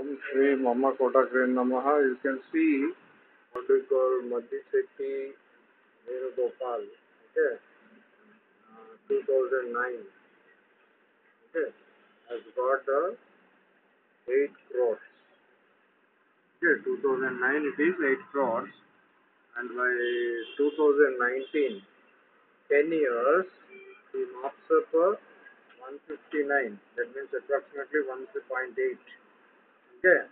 Om Shri Mamakotagram Namaha. You can see what we call Maddisetty Venugopal. Okay, 2009. Okay, has got 8 crores. Okay, 2009 it is 8 crores, and by 2019, 10 years, he marks up 159. That means approximately 1.8. Okay,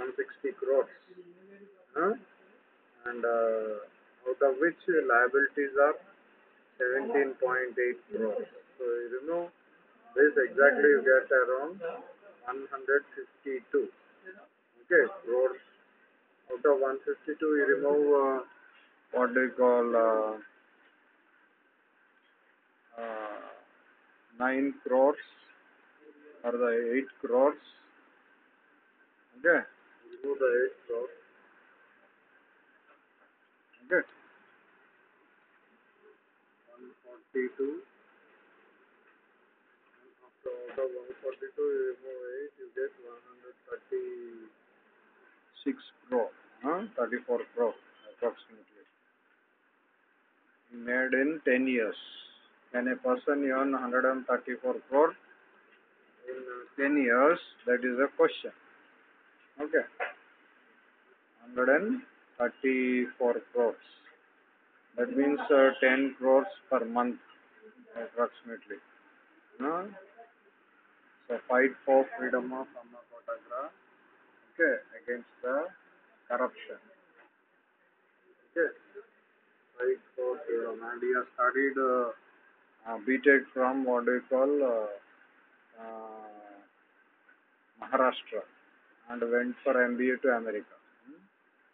160 crores. And out of which liabilities are 17.8 crores. So you know this exactly you get around 152. Okay, crores. Out of 152, you remove what they call 9 crores or the 8 crores. Okay, remove the 8 crores. Okay, 142. So out of 142, you remove 8, you get 136 crore, 34 crore approximately. Made in 10 years. When a person earn 134 crore in 10 years, that is a question. Okay, 134 crores. That means 10 crores per month approximately. So fight for freedom of Amakotagra. Okay, against the corruption. Okay, fight for freedom. And he has studied B.Tech from what we call Maharashtra, and went for MBA to America.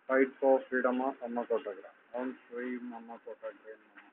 Fight for freedom of Amakotagra. On free Mamakotagra.